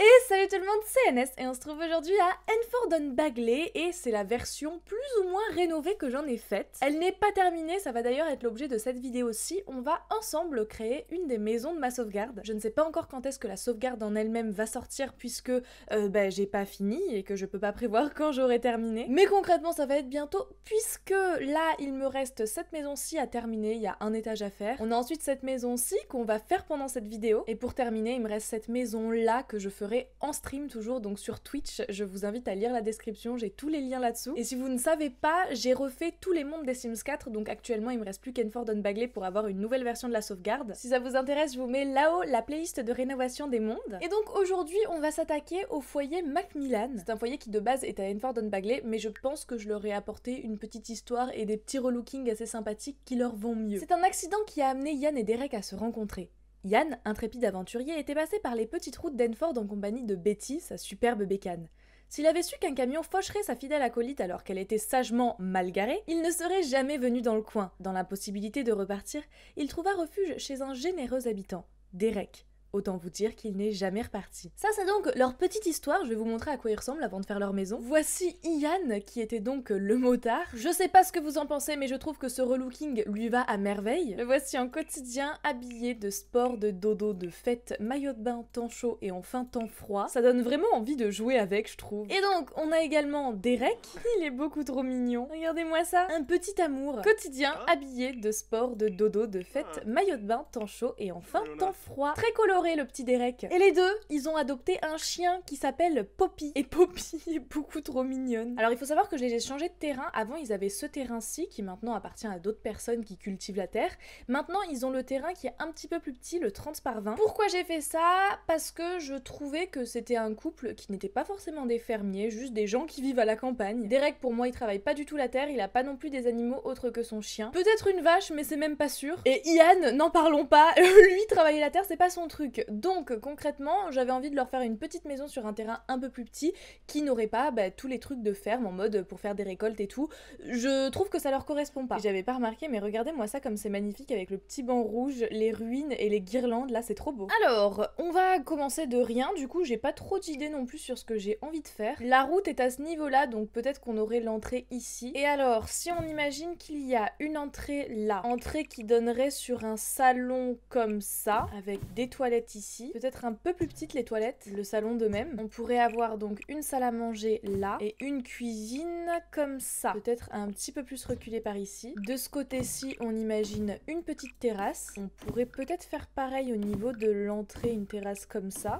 Et salut tout le monde, c'est NS et on se trouve aujourd'hui à Henford-on-Bagley et c'est la version plus ou moins rénovée que j'en ai faite. Elle n'est pas terminée, ça va d'ailleurs être l'objet de cette vidéo-ci. On va ensemble créer une des maisons de ma sauvegarde. Je ne sais pas encore quand est-ce que la sauvegarde en elle-même va sortir puisque j'ai pas fini et que je peux pas prévoir quand j'aurai terminé. Mais concrètement ça va être bientôt puisque là il me reste cette maison-ci à terminer, il y a un étage à faire. On a ensuite cette maison-ci qu'on va faire pendant cette vidéo et pour terminer il me reste cette maison-là que je ferai en stream toujours, donc sur Twitch. Je vous invite à lire la description, j'ai tous les liens là-dessous. Et si vous ne savez pas, j'ai refait tous les mondes des Sims 4, donc actuellement il me reste plus qu'Henford-on-Bagley pour avoir une nouvelle version de la sauvegarde. Si ça vous intéresse, je vous mets là-haut la playlist de rénovation des mondes. Et donc aujourd'hui, on va s'attaquer au foyer Macmillan. C'est un foyer qui de base est à Henford-on-Bagley, mais je pense que je leur ai apporté une petite histoire et des petits relookings assez sympathiques qui leur vont mieux. C'est un accident qui a amené Yann et Derek à se rencontrer. Yann, intrépide aventurier, était passé par les petites routes d'Henford en compagnie de Betty, sa superbe bécane. S'il avait su qu'un camion faucherait sa fidèle acolyte alors qu'elle était sagement mal garée, il ne serait jamais venu dans le coin. Dans l'impossibilité de repartir, il trouva refuge chez un généreux habitant, Derek. Autant vous dire qu'il n'est jamais reparti. Ça c'est donc leur petite histoire, je vais vous montrer à quoi ils ressemblent avant de faire leur maison. Voici Ian qui était donc le motard. Je sais pas ce que vous en pensez mais je trouve que ce relooking lui va à merveille. Le voici en quotidien, habillé de sport, de dodo, de fête, maillot de bain, temps chaud et enfin temps froid. Ça donne vraiment envie de jouer avec je trouve. Et donc on a également Derek, il est beaucoup trop mignon. Regardez-moi ça, un petit amour. Quotidien, habillé de sport, de dodo, de fête, maillot de bain, temps chaud et enfin temps froid. Très coloré le petit Derek. Et les deux, ils ont adopté un chien qui s'appelle Poppy. Et Poppy est beaucoup trop mignonne. Alors il faut savoir que je les ai changés de terrain. Avant ils avaient ce terrain-ci qui maintenant appartient à d'autres personnes qui cultivent la terre. Maintenant ils ont le terrain qui est un petit peu plus petit, le 30 par 20. Pourquoi j'ai fait ça? Parce que je trouvais que c'était un couple qui n'était pas forcément des fermiers, juste des gens qui vivent à la campagne. Derek pour moi il travaille pas du tout la terre, il a pas non plus des animaux autres que son chien. Peut-être une vache mais c'est même pas sûr. Et Ian, n'en parlons pas, lui travailler la terre c'est pas son truc. Donc concrètement j'avais envie de leur faire une petite maison sur un terrain un peu plus petit qui n'aurait pas tous les trucs de ferme en mode pour faire des récoltes et tout. Je trouve que ça leur correspond pas. J'avais pas remarqué mais regardez moi ça comme c'est magnifique avec le petit banc rouge, les ruines et les guirlandes, là c'est trop beau. Alors on va commencer de rien, du coup j'ai pas trop d'idées non plus sur ce que j'ai envie de faire. La route est à ce niveau là donc peut-être qu'on aurait l'entrée ici. Et alors si on imagine qu'il y a une entrée là, entrée qui donnerait sur un salon comme ça avec des toilettes ici, peut-être un peu plus petites les toilettes, le salon de même. On pourrait avoir donc une salle à manger là et une cuisine comme ça, peut-être un petit peu plus reculé par ici. De ce côté-ci on imagine une petite terrasse, on pourrait peut-être faire pareil au niveau de l'entrée, une terrasse comme ça,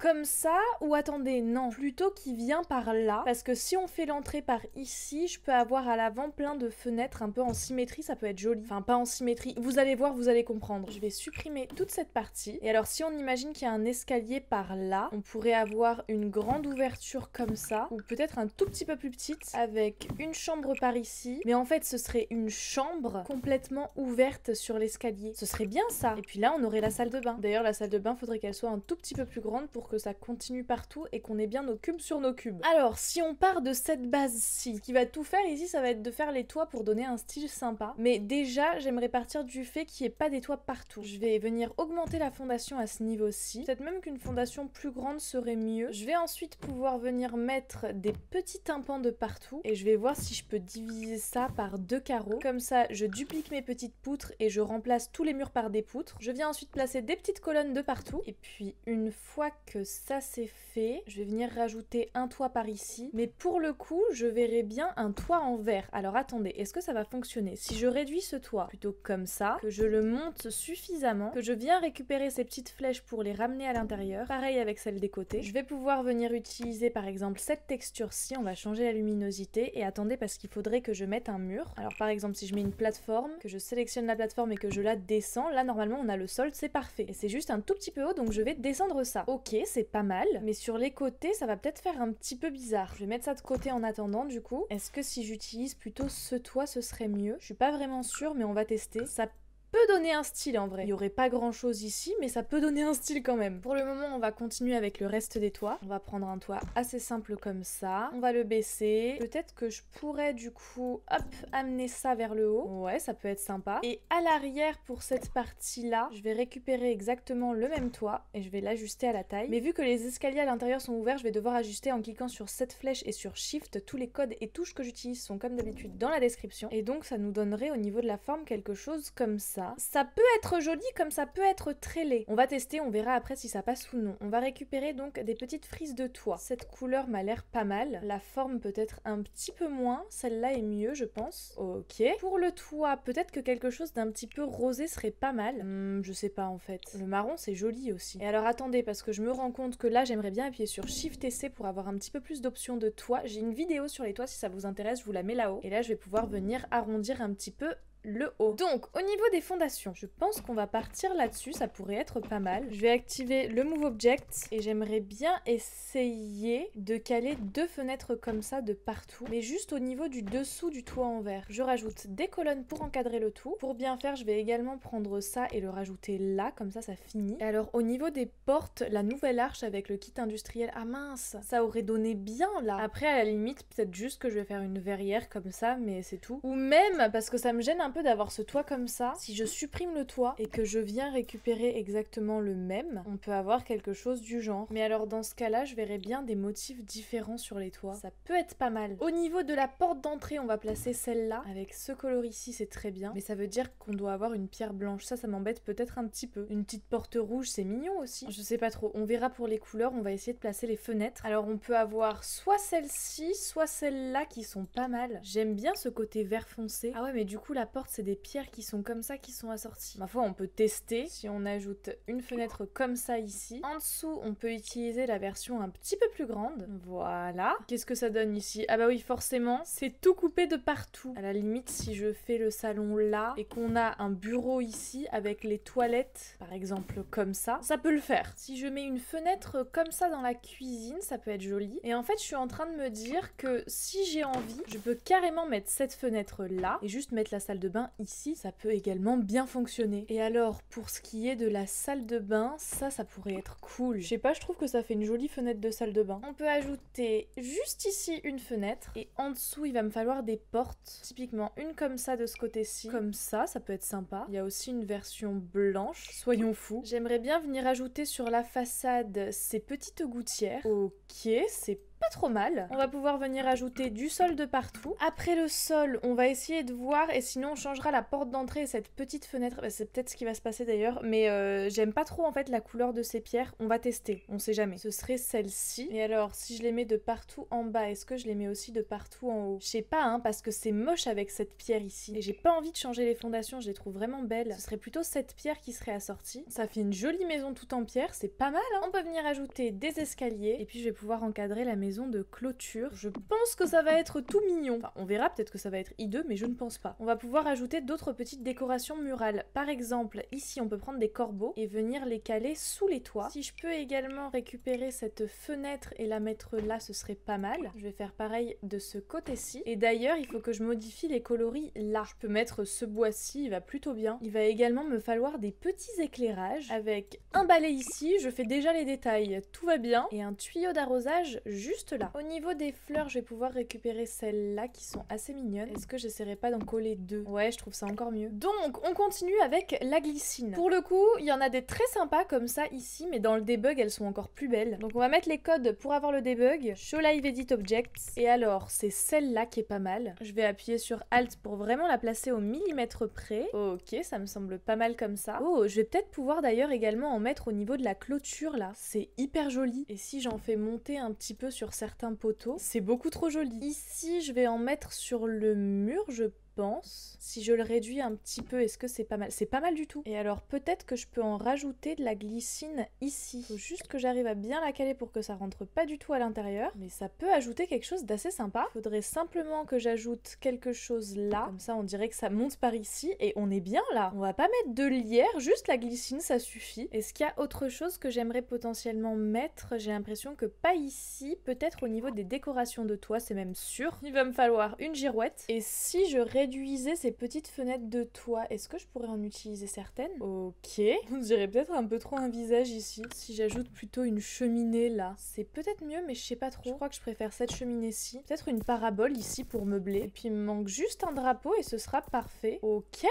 ou attendez non, plutôt qui vient par là, parce que si on fait l'entrée par ici, je peux avoir à l'avant plein de fenêtres un peu en symétrie, ça peut être joli, enfin pas en symétrie, vous allez voir, vous allez comprendre. Je vais supprimer toute cette partie, et alors si on imagine qu'il y a un escalier par là, on pourrait avoir une grande ouverture comme ça, ou peut-être un tout petit peu plus petite, avec une chambre par ici, mais en fait ce serait une chambre complètement ouverte sur l'escalier, ce serait bien ça. Et puis là on aurait la salle de bain, d'ailleurs la salle de bain faudrait qu'elle soit un tout petit peu plus grande pour que ça continue partout et qu'on ait bien nos cubes sur nos cubes. Alors si on part de cette base-ci, ce qui va tout faire ici ça va être de faire les toits pour donner un style sympa, mais déjà j'aimerais partir du fait qu'il n'y ait pas des toits partout. Je vais venir augmenter la fondation à ce niveau-ci. Peut-être même qu'une fondation plus grande serait mieux. Je vais ensuite pouvoir venir mettre des petits tympans de partout et je vais voir si je peux diviser ça par deux carreaux. Comme ça, je duplique mes petites poutres et je remplace tous les murs par des poutres. Je viens ensuite placer des petites colonnes de partout. Et puis, une fois que ça c'est fait, je vais venir rajouter un toit par ici. Mais pour le coup, je verrai bien un toit en verre. Alors attendez, est-ce que ça va fonctionner? Si je réduis ce toit plutôt comme ça, que je le monte suffisamment, que je viens récupérer ces petites flèches pour les ramener à l'intérieur, pareil avec celle des côtés. Je vais pouvoir venir utiliser par exemple cette texture-ci, on va changer la luminosité et attendez parce qu'il faudrait que je mette un mur. Alors par exemple si je mets une plateforme, que je sélectionne la plateforme et que je la descends, là normalement on a le sol, c'est parfait. Et c'est juste un tout petit peu haut donc je vais descendre ça. Ok, c'est pas mal, mais sur les côtés ça va peut-être faire un petit peu bizarre. Je vais mettre ça de côté en attendant du coup. Est-ce que si j'utilise plutôt ce toit ce serait mieux? Je suis pas vraiment sûre mais on va tester. Ça peut donner un style en vrai. Il n'y aurait pas grand chose ici, mais ça peut donner un style quand même. Pour le moment, on va continuer avec le reste des toits. On va prendre un toit assez simple comme ça. On va le baisser. Peut-être que je pourrais du coup, hop, amener ça vers le haut. Ouais, ça peut être sympa. Et à l'arrière, pour cette partie-là, je vais récupérer exactement le même toit et je vais l'ajuster à la taille. Mais vu que les escaliers à l'intérieur sont ouverts, je vais devoir ajuster en cliquant sur cette flèche et sur Shift. Tous les codes et touches que j'utilise sont comme d'habitude dans la description. Et donc, ça nous donnerait au niveau de la forme quelque chose comme ça. Ça peut être joli comme ça peut être très laid. On va tester, on verra après si ça passe ou non. On va récupérer donc des petites frises de toit. Cette couleur m'a l'air pas mal. La forme peut-être un petit peu moins. Celle-là est mieux, je pense. Ok. Pour le toit, peut-être que quelque chose d'un petit peu rosé serait pas mal. Je sais pas en fait. Le marron, c'est joli aussi. Et alors attendez, parce que je me rends compte que là, j'aimerais bien appuyer sur Shift et C pour avoir un petit peu plus d'options de toit. J'ai une vidéo sur les toits, si ça vous intéresse, je vous la mets là-haut. Et là, je vais pouvoir venir arrondir un petit peu le haut. Donc, au niveau des fondations, je pense qu'on va partir là-dessus, ça pourrait être pas mal. Je vais activer le Move Object et j'aimerais bien essayer de caler deux fenêtres comme ça de partout, mais juste au niveau du dessous du toit en verre. Je rajoute des colonnes pour encadrer le tout. Pour bien faire, je vais également prendre ça et le rajouter là, comme ça, ça finit. Et alors, au niveau des portes, la nouvelle arche avec le kit industriel, ah mince, ça aurait donné bien là. Après, à la limite, peut-être juste que je vais faire une verrière comme ça, mais c'est tout. Ou même, parce que ça me gêne un peu d'avoir ce toit comme ça, si je supprime le toit et que je viens récupérer exactement le même, on peut avoir quelque chose du genre. Mais alors dans ce cas-là, je verrais bien des motifs différents sur les toits. Ça peut être pas mal. Au niveau de la porte d'entrée, on va placer celle-là. Avec ce color ici, c'est très bien. Mais ça veut dire qu'on doit avoir une pierre blanche. Ça m'embête peut-être un petit peu. Une petite porte rouge, c'est mignon aussi. Je sais pas trop. On verra pour les couleurs. On va essayer de placer les fenêtres. Alors on peut avoir soit celle-ci, soit celle-là qui sont pas mal. J'aime bien ce côté vert foncé. Ah ouais, mais du coup, la porte c'est des pierres qui sont comme ça, qui sont assorties. Ma foi, on peut tester. Si on ajoute une fenêtre comme ça ici, en dessous, on peut utiliser la version un petit peu plus grande. Voilà. Qu'est-ce que ça donne ici? Ah bah oui, forcément, c'est tout coupé de partout. À la limite, si je fais le salon là, et qu'on a un bureau ici, avec les toilettes, par exemple, comme ça, ça peut le faire. Si je mets une fenêtre comme ça dans la cuisine, ça peut être joli. Et en fait, je suis en train de me dire que si j'ai envie, je peux carrément mettre cette fenêtre là, et juste mettre la salle de bain ici, ça peut également bien fonctionner. Et alors, pour ce qui est de la salle de bain, ça pourrait être cool. Je sais pas, je trouve que ça fait une jolie fenêtre de salle de bain. On peut ajouter juste ici une fenêtre et en dessous, il va me falloir des portes. Typiquement, une comme ça de ce côté-ci. Comme ça peut être sympa. Il y a aussi une version blanche. Soyons fous. J'aimerais bien venir ajouter sur la façade ces petites gouttières. Ok, c'est pas trop mal. On va pouvoir venir ajouter du sol de partout. Après le sol, on va essayer de voir et sinon on changera la porte d'entrée et cette petite fenêtre. Bah, c'est peut-être ce qui va se passer d'ailleurs, mais j'aime pas trop en fait la couleur de ces pierres. On va tester, on sait jamais. Ce serait celle-ci. Et alors, si je les mets de partout en bas, est-ce que je les mets aussi de partout en haut? Je sais pas, hein, parce que c'est moche avec cette pierre ici. Et j'ai pas envie de changer les fondations, je les trouve vraiment belles. Ce serait plutôt cette pierre qui serait assortie. Ça fait une jolie maison tout en pierre, c'est pas mal, hein. On peut venir ajouter des escaliers et puis je vais pouvoir encadrer la maison de clôture. Je pense que ça va être tout mignon. Enfin, on verra, peut-être que ça va être hideux, mais je ne pense pas. On va pouvoir ajouter d'autres petites décorations murales. Par exemple, ici, on peut prendre des corbeaux et venir les caler sous les toits. Si je peux également récupérer cette fenêtre et la mettre là, ce serait pas mal. Je vais faire pareil de ce côté-ci. Et d'ailleurs, il faut que je modifie les coloris là. Je peux mettre ce bois-ci, il va plutôt bien. Il va également me falloir des petits éclairages avec un balai ici. Je fais déjà les détails, tout va bien. Et un tuyau d'arrosage juste là. Au niveau des fleurs, je vais pouvoir récupérer celles-là qui sont assez mignonnes. Est-ce que j'essaierai pas d'en coller deux? Ouais, je trouve ça encore mieux. Donc, on continue avec la glycine. Pour le coup, il y en a des très sympas comme ça ici, mais dans le debug, elles sont encore plus belles. Donc, on va mettre les codes pour avoir le debug. Show live edit objects. Et alors, c'est celle-là qui est pas mal. Je vais appuyer sur Alt pour vraiment la placer au millimètre près. Ok, ça me semble pas mal comme ça. Oh, je vais peut-être pouvoir d'ailleurs également en mettre au niveau de la clôture là. C'est hyper joli. Et si j'en fais monter un petit peu sur certains poteaux, c'est beaucoup trop joli. Ici, je vais en mettre sur le mur, je pense. Si je le réduis un petit peu, est-ce que c'est pas mal? C'est pas mal du tout. Et alors, peut-être que je peux en rajouter de la glycine ici. Faut juste que j'arrive à bien la caler pour que ça rentre pas du tout à l'intérieur. Mais ça peut ajouter quelque chose d'assez sympa. Faudrait simplement que j'ajoute quelque chose là. Comme ça, on dirait que ça monte par ici et on est bien là. On va pas mettre de lierre, juste la glycine, ça suffit. Est-ce qu'il y a autre chose que j'aimerais potentiellement mettre? J'ai l'impression que pas ici. Peut-être au niveau des décorations de toit, c'est même sûr. Il va me falloir une girouette. Et si je réduisez ces petites fenêtres de toit. Est-ce que je pourrais en utiliser certaines? Ok. On dirait peut-être un peu trop un visage ici. Si j'ajoute plutôt une cheminée là, c'est peut-être mieux, mais je sais pas trop. Je crois que je préfère cette cheminée-ci. Peut-être une parabole ici pour meubler. Et puis il me manque juste un drapeau et ce sera parfait. Ok.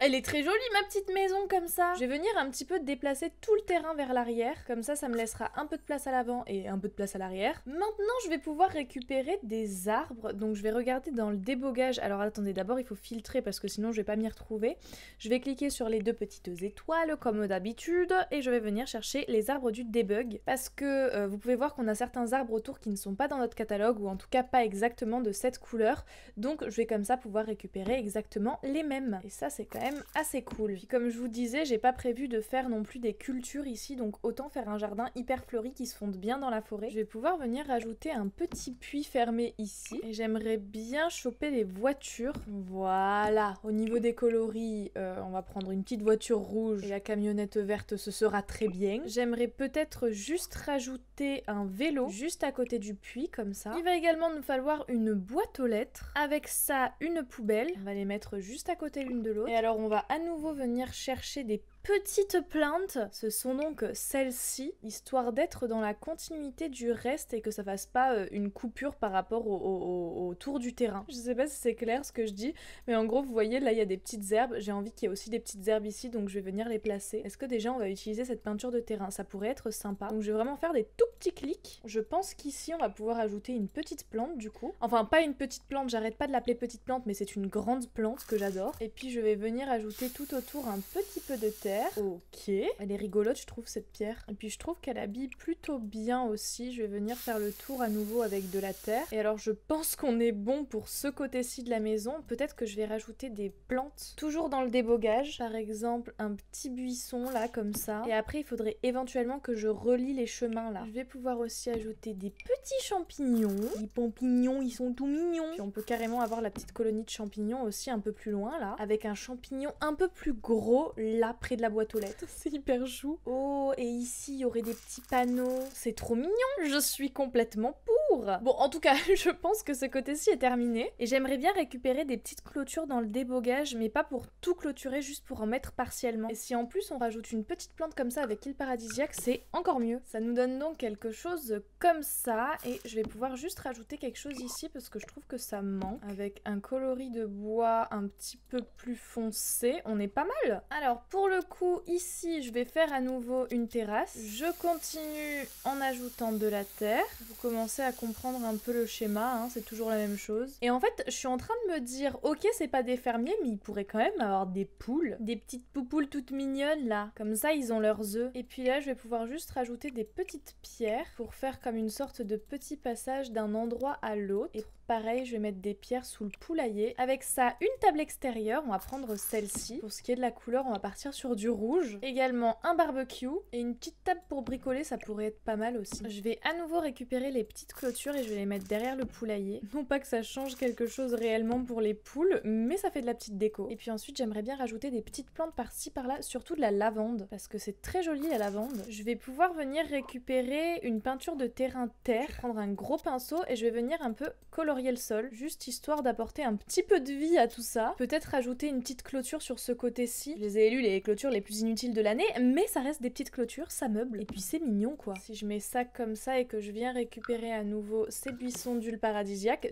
Elle est très jolie ma petite maison comme ça. Je vais venir un petit peu déplacer tout le terrain vers l'arrière. Comme ça, ça me laissera un peu de place à l'avant et un peu de place à l'arrière. Maintenant, je vais pouvoir récupérer des arbres. Donc je vais regarder dans le débogage. Alors attendez, d'abord il faut filtrer parce que sinon je vais pas m'y retrouver. Je vais cliquer sur les deux petites étoiles comme d'habitude et je vais venir chercher les arbres du debug parce que vous pouvez voir qu'on a certains arbres autour qui ne sont pas dans notre catalogue ou en tout cas pas exactement de cette couleur. Donc je vais comme ça pouvoir récupérer exactement les mêmes. Et ça c'est quand même assez cool. Puis comme je vous disais, j'ai pas prévu de faire non plus des cultures ici, donc autant faire un jardin hyper fleuri qui se fonde bien dans la forêt. Je vais pouvoir venir rajouter un petit puits fermé ici et j'aimerais bien choper les voitures. Voilà, au niveau des coloris, on va prendre une petite voiture rouge et la camionnette verte, ce sera très bien. J'aimerais peut-être juste rajouter un vélo juste à côté du puits comme ça. Il va également nous falloir une boîte aux lettres, avec ça une poubelle. On va les mettre juste à côté l'une de l'autre. Et alors on va à nouveau venir chercher des petites plantes, ce sont donc celles-ci, histoire d'être dans la continuité du reste et que ça fasse pas une coupure par rapport au tour du terrain. Je sais pas si c'est clair ce que je dis, mais en gros vous voyez là il y a des petites herbes, j'ai envie qu'il y ait aussi des petites herbes ici donc je vais venir les placer. Est-ce que déjà on va utiliser cette peinture de terrain? Ça pourrait être sympa. Donc je vais vraiment faire des tout petits clics. Je pense qu'ici on va pouvoir ajouter une petite plante du coup. Enfin pas une petite plante, j'arrête pas de l'appeler petite plante mais c'est une grande plante que j'adore. Et puis je vais venir ajouter tout autour un petit peu de terre. Ok, elle est rigolote je trouve cette pierre. Et puis je trouve qu'elle habille plutôt bien aussi. Je vais venir faire le tour à nouveau avec de la terre. Et alors je pense qu'on est bon pour ce côté-ci de la maison. Peut-être que je vais rajouter des plantes toujours dans le débogage. Par exemple un petit buisson là comme ça. Et après il faudrait éventuellement que je relie les chemins là. Je vais pouvoir aussi ajouter des petits champignons. Les pompignons ils sont tout mignons. Puis on peut carrément avoir la petite colonie de champignons aussi un peu plus loin là. Avec un champignon un peu plus gros là près de la boîte aux lettres. C'est hyper chou. Oh, et ici, il y aurait des petits panneaux. C'est trop mignon. Je suis complètement pour. Bon, en tout cas, je pense que ce côté-ci est terminé. Et j'aimerais bien récupérer des petites clôtures dans le débogage, mais pas pour tout clôturer, juste pour en mettre partiellement. Et si en plus, on rajoute une petite plante comme ça avec île paradisiaque, c'est encore mieux. Ça nous donne donc quelque chose comme ça. Et je vais pouvoir juste rajouter quelque chose ici, parce que je trouve que ça manque. Avec un coloris de bois un petit peu plus foncé, on est pas mal. Alors, pour le coup, ici, je vais faire à nouveau une terrasse. Je continue en ajoutant de la terre. Vous commencez à comprendre un peu le schéma, hein, c'est toujours la même chose. Et en fait, je suis en train de me dire, ok, c'est pas des fermiers, mais ils pourraient quand même avoir des poules. Des petites poupoules toutes mignonnes, là. Comme ça, ils ont leurs œufs. Et puis là, je vais pouvoir juste rajouter des petites pierres pour faire comme une sorte de petit passage d'un endroit à l'autre. Et pareil, je vais mettre des pierres sous le poulailler. Avec ça, une table extérieure. On va prendre celle-ci. Pour ce qui est de la couleur, on va partir sur du rouge. Également un barbecue et une petite table pour bricoler, ça pourrait être pas mal aussi. Je vais à nouveau récupérer les petites clôtures et je vais les mettre derrière le poulailler. Non pas que ça change quelque chose réellement pour les poules, mais ça fait de la petite déco. Et puis ensuite, j'aimerais bien rajouter des petites plantes par-ci, par-là, surtout de la lavande, parce que c'est très joli la lavande. Je vais pouvoir venir récupérer une peinture de terrain. Je vais prendre un gros pinceau et je vais venir un peu colorier le sol, juste histoire d'apporter un petit peu de vie à tout ça. Peut-être rajouter une petite clôture sur ce côté-ci. Je les ai élus les clôtures les plus inutiles de l'année, mais ça reste des petites clôtures, ça meuble. Et puis c'est mignon quoi. Si je mets ça comme ça et que je viens récupérer à nouveau ces buissons d'huile paradisiaque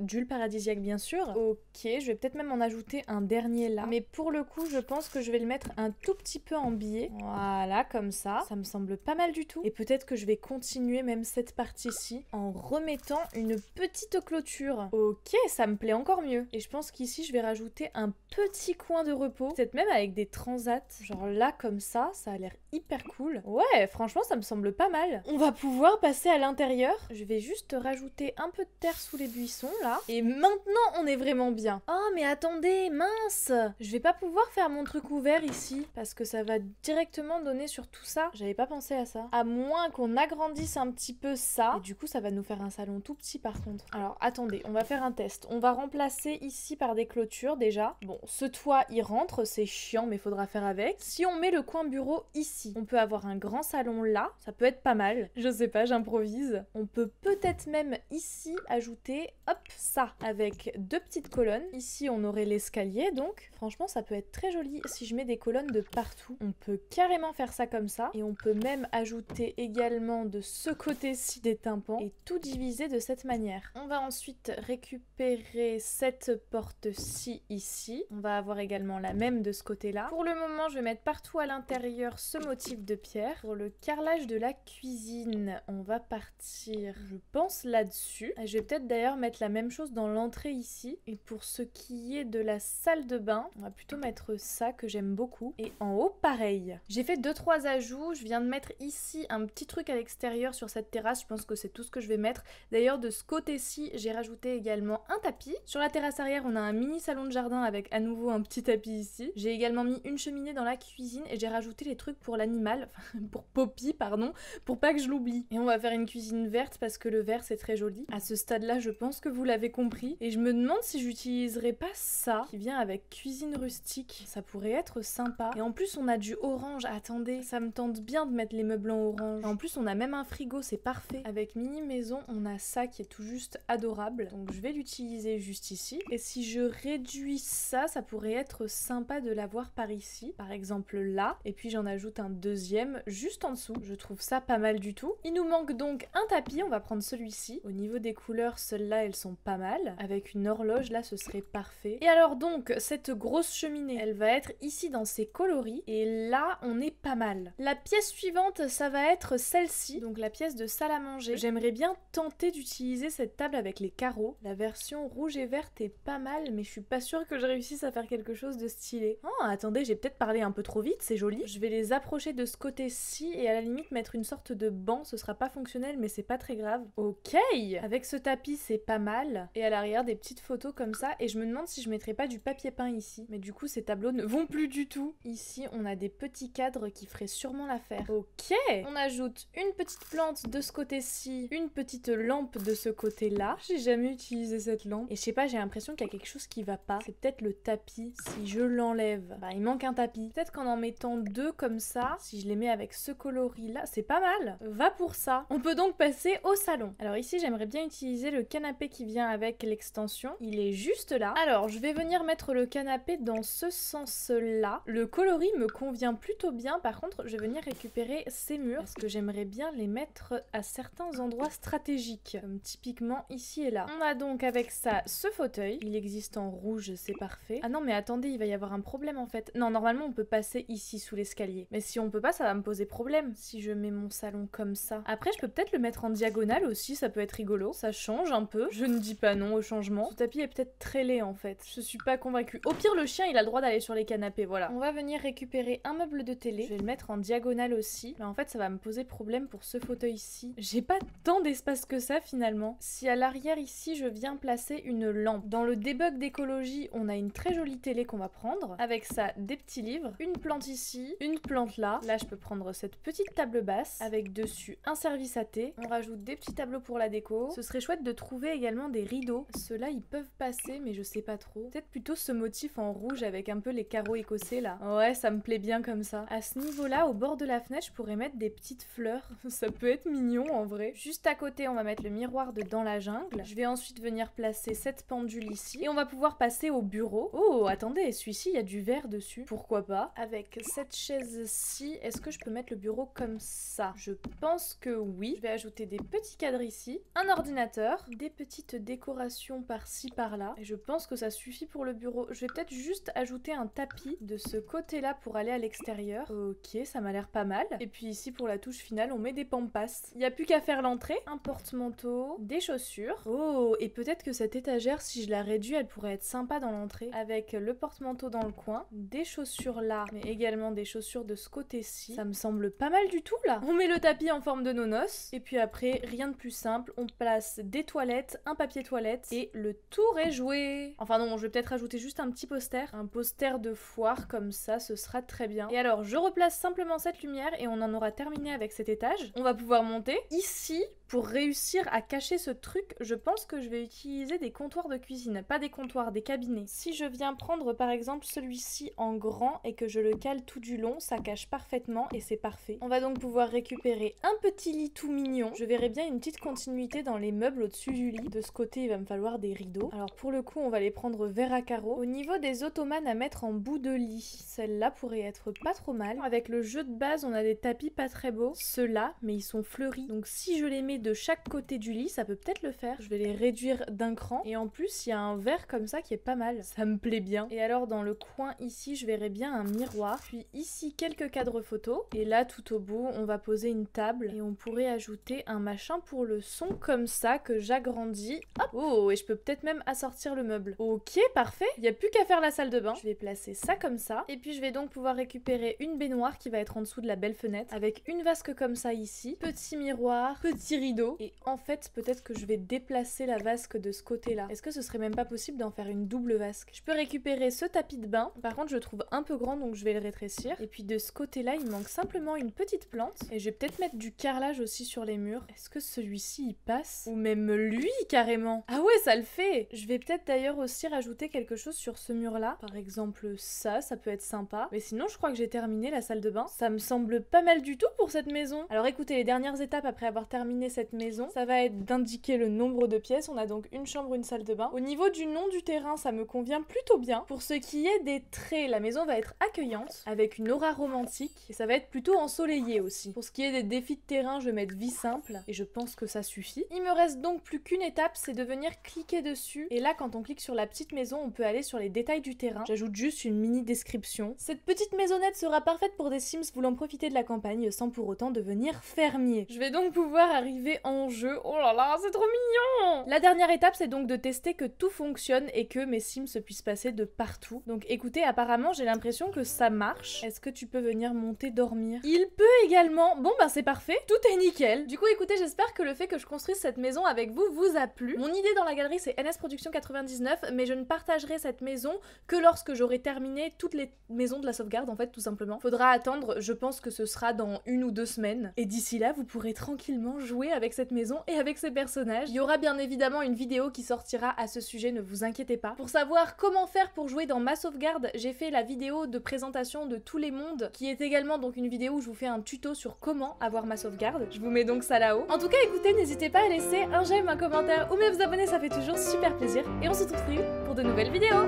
bien sûr. Ok, je vais peut-être même en ajouter un dernier là. Mais pour le coup, je pense que je vais le mettre un tout petit peu en biais. Voilà, comme ça. Ça me semble pas mal du tout. Et peut-être que je vais continuer même cette partie-ci en remettant une petite clôture. Ok, ça me plaît encore mieux. Et je pense qu'ici, je vais rajouter un petit coin de repos. Peut-être même avec des transats. Genre là, comme ça, ça a l'air hyper cool. Ouais, franchement, ça me semble pas mal. On va pouvoir passer à l'intérieur. Je vais juste rajouter un peu de terre sous les buissons, là. Et maintenant, on est vraiment bien. Oh, mais attendez, mince! Je vais pas pouvoir faire mon truc ouvert ici. Parce que ça va directement donner sur tout ça. J'avais pas pensé à ça. À moins qu'on agrandisse un petit peu ça. Et du coup, ça va nous faire un salon tout petit, par contre. Alors, attendez, on va faire un test. On va remplacer ici par des clôtures déjà. Bon, ce toit il rentre, c'est chiant mais faudra faire avec. Si on met le coin bureau ici, on peut avoir un grand salon là, ça peut être pas mal. Je sais pas, j'improvise. On peut peut-être même même ici ajouter, hop, ça, avec deux petites colonnes. Ici, on aurait l'escalier, donc franchement, ça peut être très joli si je mets des colonnes de partout. On peut carrément faire ça comme ça. Et on peut même ajouter également de ce côté-ci des tympans et tout diviser de cette manière. On va ensuite récupérer cette porte-ci ici. On va avoir également la même de ce côté-là. Pour le moment, je vais mettre partout à l'intérieur ce motif de pierre. Pour le carrelage de la cuisine, on va partir, je pense, là-dessus. Je vais peut-être d'ailleurs mettre la même chose dans l'entrée ici. Et pour ce qui est de la salle de bain, on va plutôt mettre ça que j'aime beaucoup. Et en haut, pareil. J'ai fait 2-3 ajouts. Je viens de mettre ici un petit truc à l'extérieur sur cette terrasse. Je pense que c'est tout ce que je vais mettre. D'ailleurs, de ce côté-ci, j'ai rajouté également un tapis. Sur la terrasse arrière, on a un mini salon de jardin avec à nouveau un petit tapis ici. J'ai également mis une cheminée dans la cuisine et j'ai rajouté les trucs pour l'animal, pour Poppy, pardon, pour pas que je l'oublie. Et on va faire une cuisine verte parce que le vert, c'est très joli. À ce stade-là, je pense que vous l'avez compris. Et je me demande si j'utiliserai pas ça qui vient avec cuisine rustique. Ça pourrait être sympa. Et en plus, on a du orange. Attendez, ça me tente bien de mettre les meubles en orange. En plus, on a même un frigo, c'est parfait. Avec mini maison, on a ça qui est tout juste adorable. Donc je vais l'utiliser juste ici. Et si je réduis ça, ça pourrait être sympa de l'avoir par ici. Par exemple là. Et puis j'en ajoute un deuxième juste en dessous. Je trouve ça pas mal du tout. Il nous manque donc un tapis. On va prendre celui-ci. Au niveau des couleurs, celles-là, elles sont pas mal. Avec une horloge, là, ce serait parfait. Et alors donc, cette grosse cheminée, elle va être ici dans ses coloris. Et là, on est pas mal. La pièce suivante, ça va être celle-ci. Donc la pièce de salle à manger. J'aimerais bien tenter d'utiliser cette table avec les carreaux. La version rouge et verte est pas mal, mais je suis pas sûre que je réussisse à faire quelque chose de stylé. Oh, attendez, j'ai peut-être parlé un peu trop vite, c'est joli. Je vais les approcher de ce côté-ci et à la limite mettre une sorte de banc. Ce sera pas fonctionnel, mais c'est pas très grave. Ok, avec ce tapis, c'est pas mal. Et à l'arrière, des petites photos comme ça. Et je me demande si je mettrais pas du papier peint ici. Mais du coup, ces tableaux ne vont plus du tout. Ici, on a des petits cadres qui feraient sûrement l'affaire. Ok, on ajoute une petite plante de ce côté-ci, une petite lampe de ce côté-là. J'ai jamais utilisé cette lampe. Et je sais pas, j'ai l'impression qu'il y a quelque chose qui va pas. C'est peut-être le tapis. Si je l'enlève, bah, il manque un tapis. Peut-être qu'en mettant deux comme ça, si je les mets avec ce coloris-là, c'est pas mal. Va pour ça. On peut donc passer au salon. Alors ici, j'aimerais bien utiliser le canapé qui vient avec l'extension. Il est juste là. Alors, je vais venir mettre le canapé dans ce sens-là. Le coloris me convient plutôt bien. Par contre, je vais venir récupérer ces murs parce que j'aimerais bien les mettre à certains endroits stratégiques. Comme typiquement ici et là. On a donc avec ça ce fauteuil. Il existe en rouge, c'est parfait. Ah non, mais attendez, il va y avoir un problème en fait. Non, normalement, on peut passer ici sous l'escalier. Mais si on peut pas, ça va me poser problème si je mets mon salon comme ça. Après, je peux peut-être le mettre en diagonale aussi, ça peut être rigolo. Ça change un peu. Je ne dis pas non au changement. Ce tapis est peut-être très laid en fait. Je suis pas convaincue. Au pire, le chien, il a le droit d'aller sur les canapés, voilà. On va venir récupérer un meuble de télé. Je vais le mettre en diagonale aussi. Mais en fait, ça va me poser problème pour ce fauteuil-ci. J'ai pas tant d'espace que ça finalement. Si à l'arrière ici, je viens placer une lampe. Dans le debug d'écologie, on a une très jolie télé qu'on va prendre. Avec ça, des petits livres. Une plante ici, une plante là. Là, je peux prendre cette petite table basse. Avec dessus, un service à thé. On rajoute des petits tableaux pour la déco. Ce serait chouette de trouver également des rideaux. Ceux-là, ils peuvent passer, mais je sais pas trop. Peut-être plutôt ce motif en rouge avec un peu les carreaux écossais là. Ouais, ça me plaît bien comme ça. À ce niveau-là, au bord de la fenêtre, je pourrais mettre des petites fleurs. Ça peut être mignon en vrai. Juste à côté, on va mettre le miroir de Dans la jungle. Je vais ensuite venir placer cette pendule ici. Et on va pouvoir passer au bureau. Oh, attendez, celui-ci, il y a du vert dessus. Pourquoi pas? Avec cette chaise-ci, est-ce que je peux mettre le bureau comme ça? Je pense que oui. Je vais ajouter des petits cadres ici. Un ordinateur. Des petites décorations par-ci, par-là. Et je pense que ça suffit pour le bureau. Je vais peut-être juste ajouter un tapis de ce côté-là pour aller à l'extérieur. Ok, ça m'a l'air pas mal. Et puis ici, pour la touche finale, on met des pampas. Il n'y a plus qu'à faire l'entrée. Un porte-manteau, des chaussures. Oh, et peut-être que cette étagère, si je la réduis, elle pourrait être sympa dans l'entrée. Avec le porte-manteau dans le coin, des chaussures là, mais également des chaussures de ce côté-ci. Ça me semble pas mal du tout là. On met le tapis en forme de nos noces. Et puis après, rien de plus simple. On place des toilettes, un papier toilette et le tour est joué. Enfin non, je vais peut-être ajouter juste un petit poster. Un poster de foire comme ça, ce sera très bien. Et alors, je replace simplement cette lumière et on en aura terminé avec cet étage. On va pouvoir monter ici Pour réussir à cacher ce truc, je pense que je vais utiliser des comptoirs de cuisine, pas des comptoirs, des cabinets. Si je viens prendre par exemple celui-ci en grand et que je le cale tout du long, ça cache parfaitement et c'est parfait. On va donc pouvoir récupérer un petit lit tout mignon. Je verrai bien une petite continuité dans les meubles au-dessus du lit. De ce côté, il va me falloir des rideaux. Alors pour le coup, on va les prendre verts à carreaux. Au niveau des ottomanes à mettre en bout de lit, celle-là pourrait être pas trop mal. Avec le jeu de base, on a des tapis pas très beaux. Ceux-là, mais ils sont fleuris. Donc si je les mets de chaque côté du lit, ça peut peut-être le faire. Je vais les réduire d'un cran. Et en plus, il y a un verre comme ça qui est pas mal. Ça me plaît bien. Et alors, dans le coin ici, je verrai bien un miroir. Puis ici, quelques cadres photos. Et là, tout au bout, on va poser une table. Et on pourrait ajouter un machin pour le son comme ça que j'agrandis. Hop. Oh, et je peux peut-être même assortir le meuble. Ok, parfait. Il n'y a plus qu'à faire la salle de bain. Je vais placer ça comme ça. Et puis, je vais donc pouvoir récupérer une baignoire qui va être en dessous de la belle fenêtre. Avec une vasque comme ça ici. Petit miroir, petit rideau. Et en fait, peut-être que je vais déplacer la vasque de ce côté-là. Est-ce que ce serait même pas possible d'en faire une double vasque? Je peux récupérer ce tapis de bain. Par contre, je le trouve un peu grand, donc je vais le rétrécir. Et puis de ce côté-là, il manque simplement une petite plante. Et je vais peut-être mettre du carrelage aussi sur les murs. Est-ce que celui-ci, il passe? Ou même lui, carrément? Ah ouais, ça le fait! Je vais peut-être d'ailleurs aussi rajouter quelque chose sur ce mur-là. Par exemple, ça peut être sympa. Mais sinon, je crois que j'ai terminé la salle de bain. Ça me semble pas mal du tout pour cette maison. Alors écoutez, les dernières étapes après avoir terminé cette maison, ça va être d'indiquer le nombre de pièces. On a donc une chambre, une salle de bain. Au niveau du nom du terrain, ça me convient plutôt bien. Pour ce qui est des traits, la maison va être accueillante, avec une aura romantique, et ça va être plutôt ensoleillé aussi. Pour ce qui est des défis de terrain, je vais mettre vie simple, et je pense que ça suffit. Il me reste donc plus qu'une étape, c'est de venir cliquer dessus, et là quand on clique sur la petite maison, on peut aller sur les détails du terrain. J'ajoute juste une mini description. Cette petite maisonnette sera parfaite pour des Sims voulant profiter de la campagne sans pour autant devenir fermier. Je vais donc pouvoir arriver en jeu. Oh là là, c'est trop mignon! La dernière étape, c'est donc de tester que tout fonctionne et que mes Sims se puissent passer de partout. Donc écoutez, apparemment, j'ai l'impression que ça marche. Est-ce que tu peux venir monter dormir? Il peut également. Bon bah c'est parfait, tout est nickel. Du coup, écoutez, j'espère que le fait que je construise cette maison avec vous vous a plu. Mon idée dans la galerie, c'est NS Production 99, mais je ne partagerai cette maison que lorsque j'aurai terminé toutes les maisons de la sauvegarde, en fait, tout simplement. Faudra attendre, je pense que ce sera dans 1 ou 2 semaines. Et d'ici là, vous pourrez tranquillement jouer avec cette maison et avec ses personnages. Il y aura bien évidemment une vidéo qui sortira à ce sujet, ne vous inquiétez pas. Pour savoir comment faire pour jouer dans ma sauvegarde, j'ai fait la vidéo de présentation de tous les mondes, qui est également donc une vidéo où je vous fais un tuto sur comment avoir ma sauvegarde. Je vous mets donc ça là-haut. En tout cas, écoutez, n'hésitez pas à laisser un j'aime, un commentaire ou même vous abonner, ça fait toujours super plaisir. Et on se retrouve très vite pour de nouvelles vidéos.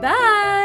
Bye!